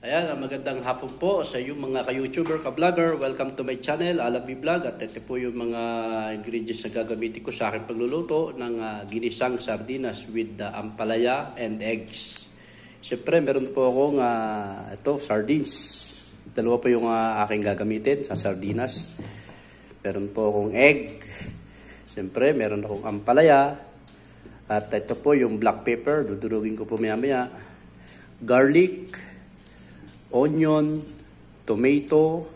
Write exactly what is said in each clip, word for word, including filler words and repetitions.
Ayan, magandang hapon po sa iyong mga ka-YouTuber, ka-vlogger. Welcome to my channel, Allan V Vlog. At ito po yung mga ingredients na gagamitin ko sa aking pagluluto ng uh, ginisang sardinas with uh, ampalaya and eggs. Siyempre, meron po akong uh, ito, sardines. Dalawa po yung uh, aking gagamitin sa sardinas. Meron po akong egg. Siyempre, meron akong ampalaya. At ito po yung black pepper. Dudurugin ko po maya-maya. Garlic. Onion, tomato,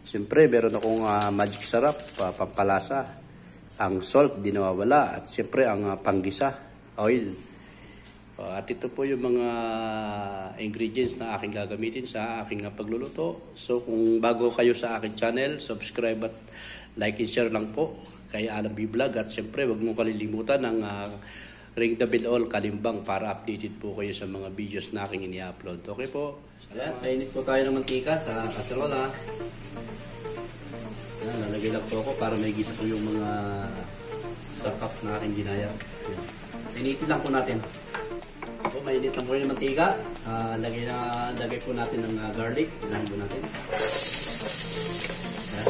siyempre meron akong uh, magic sarap, uh, pampalasa, ang salt, di nawawala, at siyempre ang uh, panggisa, oil. Uh, at ito po yung mga ingredients na aking gagamitin sa aking uh, pagluluto. So kung bago kayo sa aking channel, subscribe at like and share lang po kay Allan V Vlog. At siyempre huwag mong kalilimutan ang uh, ring the bell all kalimbang para updated po kayo sa mga videos na aking ini-upload. Okay po? Salamat. Ayan, kainit po tayo ng mantika sa kaserola. Ayan, lalagay lang po ako para may gisa po yung mga sarap na aking ginaya. Kainitin lang po natin. O, mainit lang po yung mantika. Uh, lagay, na, lagay po natin ng uh, garlic. Lagay po natin. Ayan.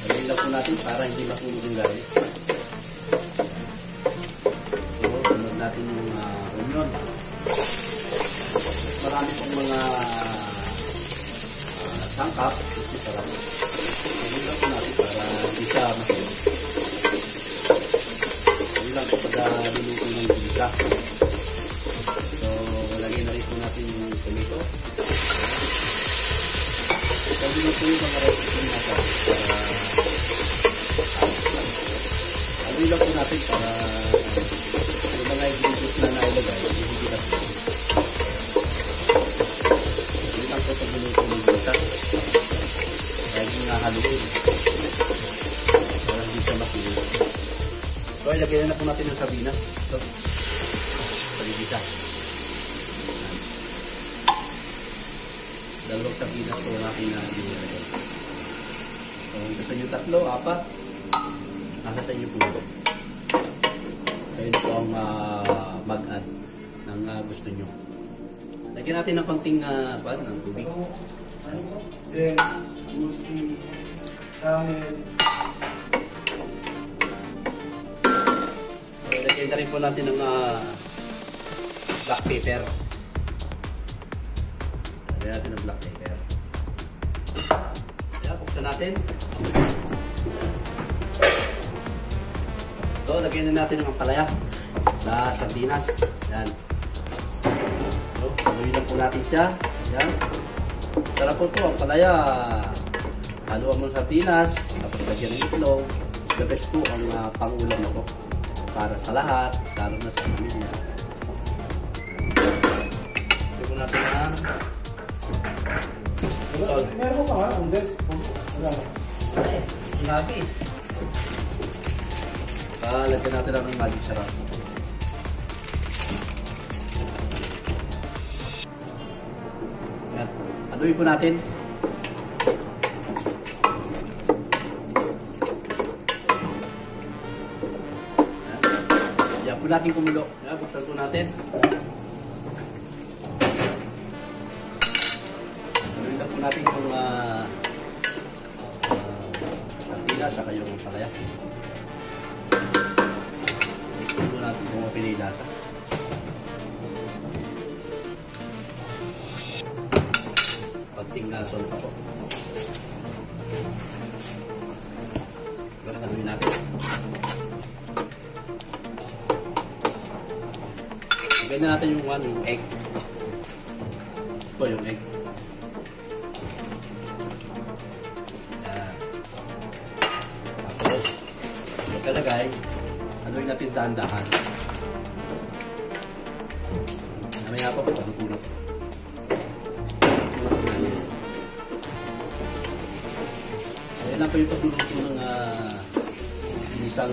Lagay lang po natin para hindi mapunog yung garlic. Natin yung uh, onion. Marami pong mga uh, sangkap. Ito lang po natin para isa masin. Ito lang po pag niluto ng isa. So, lagay na rin po natin yung tomato. Ito din po yung mga recipe natin para ano lang po natin para mga ingredients na nailagay, hindi natin. Hindi lang po sa minuto ng bata. Lagi nga haluin. Para hindi siya makinig. So, ilagay na na po natin ang sardinas. So, paligita. Dalawang sardinas po ang aking nilagay. So, gusto nyo tatlo, apat. Nakasa nyo po ito. Ayun po ang uh, mag-add ng uh, gusto nyo. Lagyan natin ng konting uh, pan, ng tubig. So, lagyan na rin po natin ng uh, black pepper. Lagyan natin ng black pepper. Ayan, buksan natin. So, lagyan na natin ang ampalaya sa sardinas. Ayan. So, haluin lang po natin siya. Ayan. Sarap po ito, ampalaya. Haluan mo sardinas. Tapos lagyan ng itlog. The best po ang uh, pang-ulam ako. Para sa lahat. Lalo na sa pamilya. Ito po natin ang salt. Meron pa ha? Ang best? Wala. Ay, sinabi. Ah, lagyan natin lang ng magic sarap. Ayan. Aduin po natin. Ayan. Ayan po natin kumulo. Ayan, buksan po natin. Aduin lang po natin kung uh, uh, natila sa kayong palaya. Ito natin kung mapinilasa. Pagting nasol pa po. Pagkatuloy natin. Pagkain na natin yung one, yung egg. Ito yung egg. Ayan. Tapos, magkalagay. Gawin natin dahan-dahan. Namaya pa po, pagkukulot. Ayan lang po yung pagkukulot po ng uh, ginisang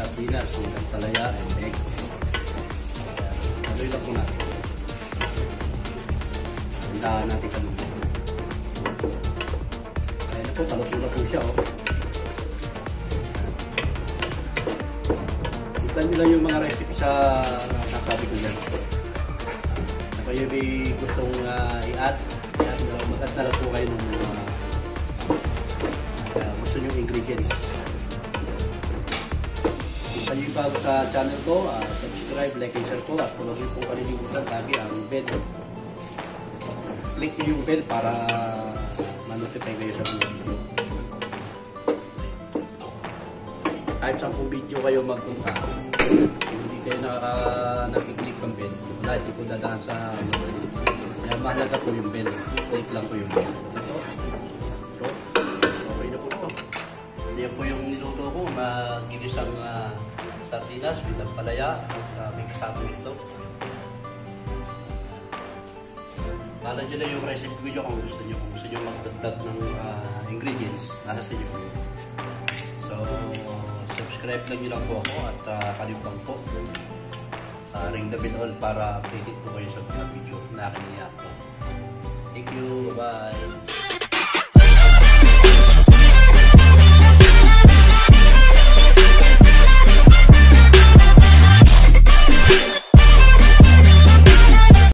sardinas, uh, ng talaya and egg. Gawin lang po natin. Dahan natin kalutin. Ayan na po, kalutulot po siya. Oh. Tignan nyo lang yung mga recipe sa nasabi ko dyan. So yun may gustong uh, i-add. Yan, uh, mag-add na lang po kayo ng uh, uh, gusto nyong ingredients. Sa nyo yung bago sa channel ko, uh, subscribe, like, and share ko. At kung lagi po kalilimutan lagi ang bell. Click nyo yung bell para manotify kayo sa mga video. Kahit saan kung video kayo magpunta, hindi kayo nakiklik ng bell. Lahat hindi po dadaan sa video. Kaya mahalaga po yung bell. Click lang po yung bell. Ito. Ito. Okay na po ito. Yan po yung niluto ko. Ginisang uh, sardinas with ampalaya at uh, may kasama ito. Kala nyo na yung recipe nyo kung gusto nyo. Kung gusto nyo magdagdag ng uh, ingredients, nasa sa inyo po. So, subscribe lang nyo lang po ako at uh, kalimutan po. Uh, ring the bell all para updated po kayo sa mga video na aking i-upload. Thank you. Bye.